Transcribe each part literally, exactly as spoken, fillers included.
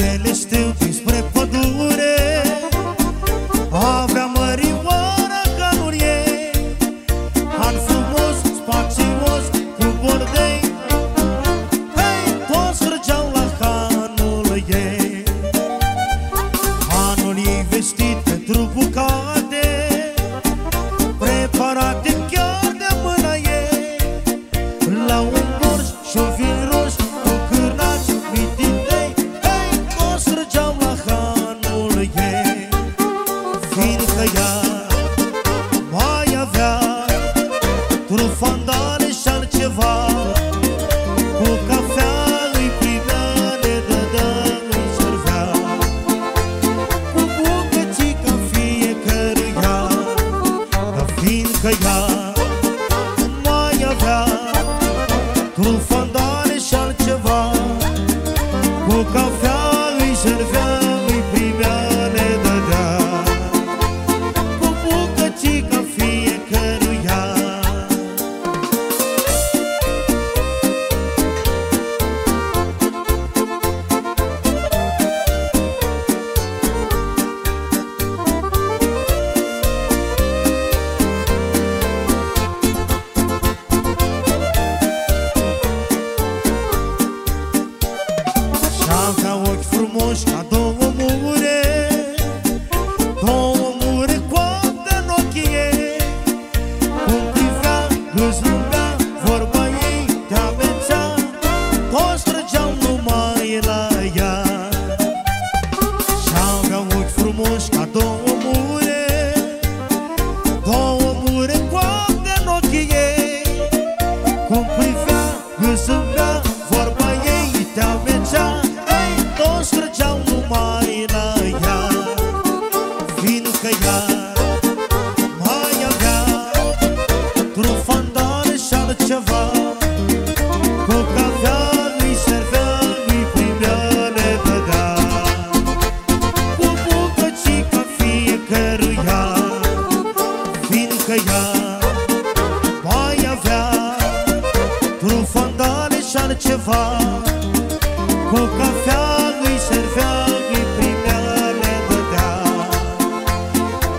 Zilele știu dinspre pădure, avea mărioara calurie. An frumos, spațios, cu bordei, hei, toți frăgeau la hanul ei. Hanul ei vestit pentru bucate, preparate chiar de mâna ei. La un borș și un vin roș, cu cârnați mititei, hei, toți frăgeau la hanul ei. Fiindcă ea mai avea trufandale și-ar ceva, cu cafea îi primea, ne dădea, îi servea, cu bucățica fiecăruia. Dar fiindcă ea mai avea trufandale și-ar ceva, cu cafea îi servea, îi primea, ne dădea, cu bucățica fiecăruia. Avea ochi frumoși ca două mure, două mure coapte în ochii ei. Cum privea, îți lungea, vorba ei te amețea, toți trăgeau numai la ea. Și avea ochi frumoși ca două mure, două mure coapte în ochii ei. Cum privea, îți lungea, vorba ei te amețea, toți trăgeau numai la ea. Fiindcă ea mai avea trufandale și-ar ceva, cu cafea îi servea, îi primea, le dădea, cu bucățica fiecăruia. Fiindcă ea mai avea trufandale și-ar ceva, cu cafea îi servea, îi primea, le dădea,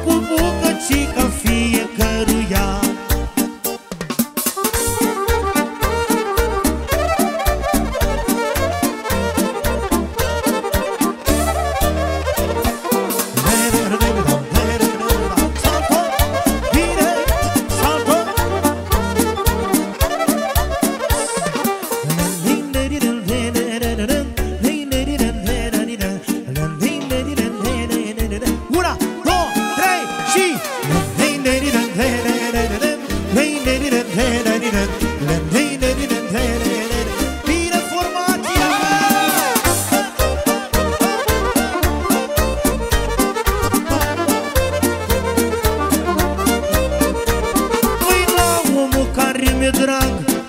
cu bucățica fiecăruia.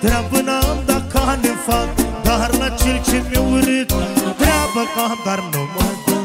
Treabă n-am, dacă ne fac, dar la cel ce mi-e urât treabă n-am, dar nu mă duc.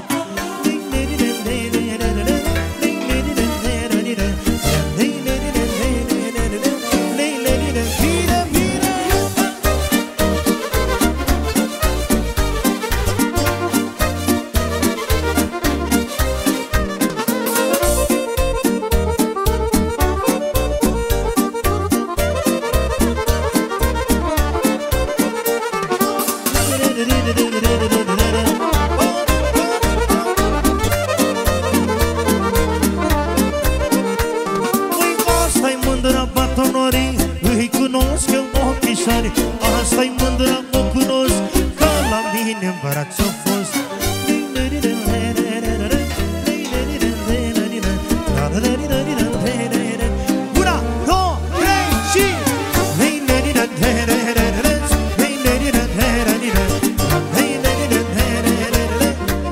Îi cunosc eu ochișoare, asta-i mândră, mă cunosc, că la mine-n braț-o fost. Una, două, trei și...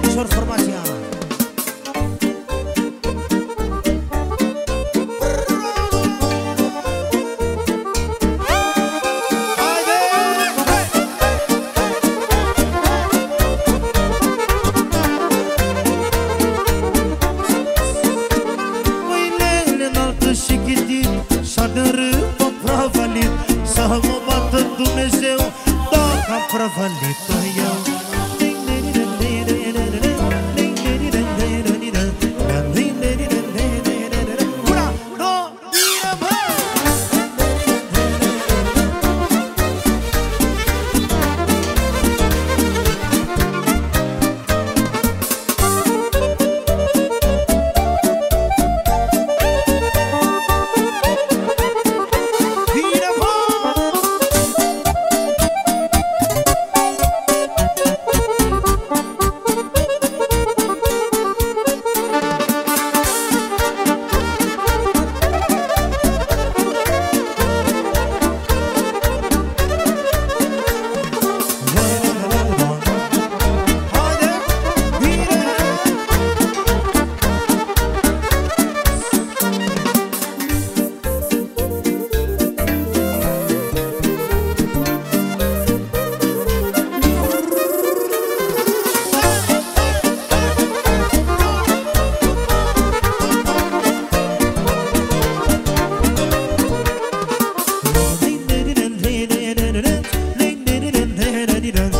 Ușor formația. Să mă bată Dumnezeu dacă am prăvălit-o eu. di dang.